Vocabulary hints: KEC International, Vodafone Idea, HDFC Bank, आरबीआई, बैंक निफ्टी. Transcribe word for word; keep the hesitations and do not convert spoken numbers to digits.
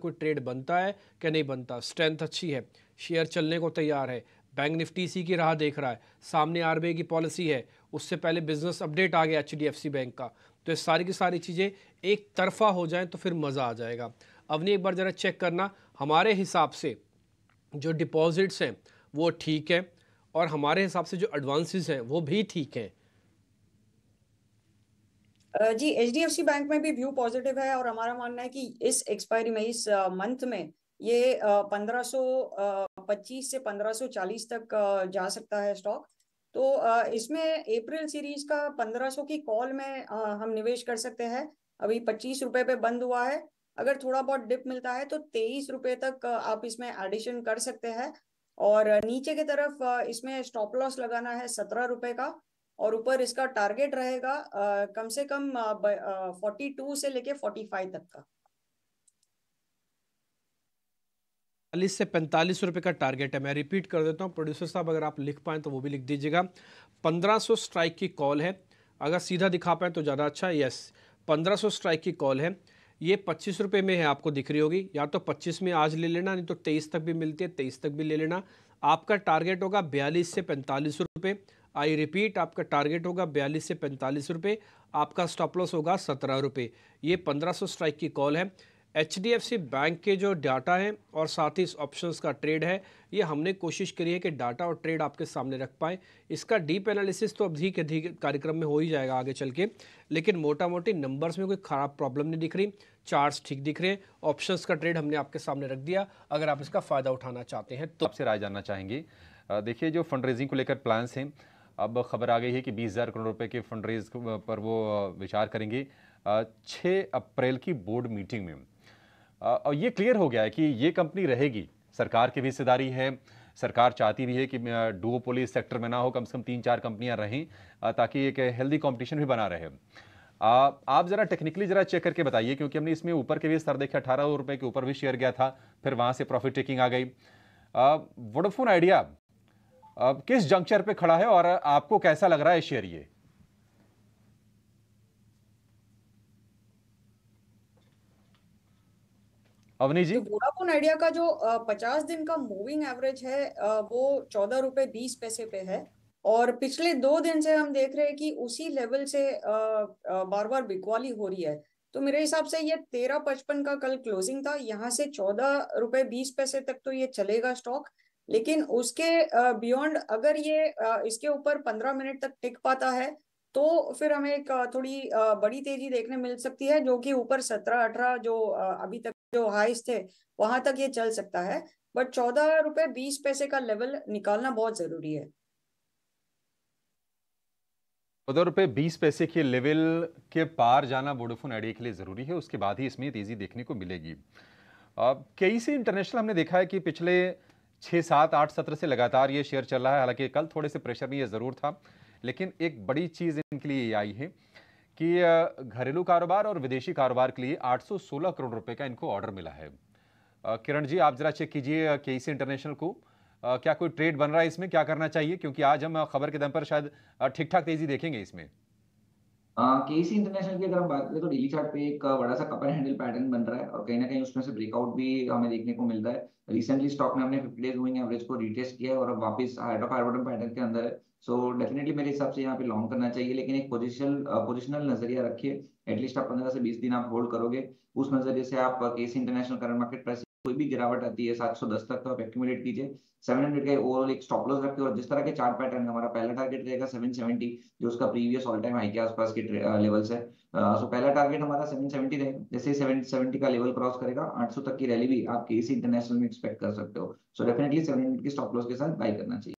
कोई ट्रेड बनता है क्या नहीं बनता। स्ट्रेंथ अच्छी है, शेयर चलने को तैयार है, बैंक निफ्टी इसी की राह देख रहा है, सामने आरबीआई की पॉलिसी है, उससे पहले बिजनेस अपडेट आ गया एचडीएफसी बैंक का। तो ये सारी की सारी चीज़ें एक तरफा हो जाएं तो फिर मज़ा आ जाएगा। अवनी एक बार ज़रा चेक करना, हमारे हिसाब से जो डिपॉजिट्स हैं वो ठीक है और हमारे हिसाब से जो एडवांसेस हैं वो भी ठीक हैं। जी, एचडीएफसी बैंक में भी व्यू पॉजिटिव है और हमारा मानना है कि इस एक्सपायरी में, इस मंथ में ये पंद्रह सौ पच्चीस से पंद्रह सौ चालीस तक जा सकता है स्टॉक। तो इसमें अप्रैल सीरीज का पंद्रह सौ की कॉल में हम निवेश कर सकते हैं। अभी पच्चीस रुपए पे बंद हुआ है, अगर थोड़ा बहुत डिप मिलता है तो तेईस रुपए तक आप इसमें एडिशन कर सकते हैं। और नीचे की तरफ इसमें स्टॉप लॉस लगाना है सत्रह रुपए का और ऊपर इसका टारगेट रहेगा आ, कम से कम बयालीस से लेके पैंतालीस तक का। चालीस से पैंतालीस रुपए का टारगेट है। मैं रिपीट कर देता हूँ, प्रोड्यूसर साहब अगर आप लिख पाएँ तो वो भी लिख दीजिएगा। पंद्रह सौ स्ट्राइक की कॉल है, अगर सीधा दिखा पाएँ तो ज़्यादा अच्छा। यस, पंद्रह सौ स्ट्राइक की कॉल है, ये पच्चीस रुपये में है, आपको दिख रही होगी। या तो पच्चीस में आज ले लेना, नहीं तो तेईस तक भी मिलती है, तेईस तक भी ले लेना। आपका टारगेट होगा बयालीस से पैंतालीस रुपये। आई रिपीट, आपका टारगेट होगा बयालीस से पैंतालीस रुपये, आपका स्टॉप लॉस होगा सत्रह रुपये। ये पंद्रह सौ स्ट्राइक की कॉल है। एचडीएफसी बैंक के जो डाटा है और साथ ही इस ऑप्शंस का ट्रेड है, ये हमने कोशिश करी है कि डाटा और ट्रेड आपके सामने रख पाएँ। इसका डीप एनालिसिस तो अब अधिक अधिक कार्यक्रम में हो ही जाएगा आगे चल के, लेकिन मोटा मोटी नंबर्स में कोई ख़राब प्रॉब्लम नहीं दिख रही, चार्ट्स ठीक दिख रहे हैं, ऑप्शंस का ट्रेड हमने आपके सामने रख दिया। अगर आप इसका फ़ायदा उठाना चाहते हैं तो आपसे राय जानना चाहेंगे। देखिए, जो फंड रेजिंग को लेकर प्लान्स हैं, अब खबर आ गई है कि बीस हज़ार करोड़ रुपए के फंड रेज पर वो विचार करेंगे छह अप्रैल की बोर्ड मीटिंग में। और ये क्लियर हो गया है कि ये कंपनी रहेगी, सरकार की भी हिस्सेदारी है, सरकार चाहती भी है कि डुओपोली सेक्टर में ना हो, कम से कम तीन चार कंपनियां रहें ताकि एक हेल्दी कंपटीशन भी बना रहे। आप ज़रा टेक्निकली ज़रा चेक करके बताइए, क्योंकि हमने इसमें ऊपर के भी स्तर देखे, अठारह रुपये के ऊपर भी शेयर गया था, फिर वहाँ से प्रॉफिट टेकिंग आ गई। वोडाफोन आइडिया अब किस जंक्चर पे खड़ा है और आपको कैसा लग रहा है शेयर? ये अवनी जी, वोडाफोन आइडिया का जो पचास दिन का मूविंग एवरेज है वो चौदह रुपए बीस पैसे पे है और पिछले दो दिन से हम देख रहे हैं कि उसी लेवल से बार बार बिकवाली हो रही है। तो मेरे हिसाब से ये तेरह पचपन का कल क्लोजिंग था, यहाँ से चौदह रुपए बीस पैसे तक तो ये चलेगा स्टॉक, लेकिन उसके बियॉन्ड अगर ये इसके ऊपर पंद्रह मिनट तक टिक पाता है तो फिर हमें एक थोड़ी बड़ी तेजी देखने मिल सकती है, जो कि ऊपर सत्रह अठारह जो अभी तक जो हाईस थे वहां तक ये चल सकता है। बट चौदह रुपए बीस पैसे का लेवल निकालना बहुत जरूरी है। चौदह रुपए बीस पैसे के लेवल के पार जाना वोडाफोन आइडिया के लिए जरूरी है, उसके बाद ही इसमें तेजी देखने को मिलेगी। केईसी इंटरनेशनल हमने देखा है कि पिछले छः सात आठ सत्र से लगातार ये शेयर चल रहा है, हालांकि कल थोड़े से प्रेशर में ये ज़रूर था, लेकिन एक बड़ी चीज़ इनके लिए ये आई है कि घरेलू कारोबार और विदेशी कारोबार के लिए आठ सौ सोलह करोड़ रुपए का इनको ऑर्डर मिला है। किरण जी, आप ज़रा चेक कीजिए केईसी इंटरनेशनल को, क्या कोई ट्रेड बन रहा है इसमें, क्या करना चाहिए, क्योंकि आज हम खबर के दम पर शायद ठीक ठाक तेज़ी देखेंगे इसमें। केईसी इंटरनेशनल की अगर हम बात करें तो डेली चार्ट पे एक बड़ा सा कपर हैंडल पैटर्न बन रहा है और कहीं ना कहीं उसमें से ब्रेकआउट भी हमें देखने को मिल रहा है। रिसेंटली स्टॉक में हमने फिफ्टी डेज मूविंग एवरेज को रिटेस्ट किया है और अब वापस hide of higher bottom pattern के अंदर है। सो so, डेफिनेटली मेरे हिसाब से यहाँ पे लॉन्ग करना चाहिए, लेकिन एक पोजिशनल पोजिशनल नजरिया रखिए। एटलीस्ट आप पंद्रह से बीस दिन आप होल्ड करोगे, उस नजरिए से आप KEC International current market price कोई भी गिरावट आती है सात सौ दस तक तो आप एक्यूमुलेट कीजिए, सात सौ का ओवरऑल एक स्टॉप लॉस रखिए। और जिस तरह के चार्ट पैटर्न हमारा पहला टारगेट रहेगा सात सौ सत्तर, जो उसका प्रीवियस ऑल टाइम हाई के आसपास के लेवल्स है। सो पहला टारगेट हमारा सात सौ सत्तर रहेगा, जैसे ही सात सौ सत्तर का लेवल क्रॉस करेगा आठ सौ तक की रैली भी आप केईसी इंटरनेशनल में एक्सपेक्ट कर सकते हो। सो डेफिनेटली सात सौ की स्टॉप लॉस के साथ बाई करना चाहिए।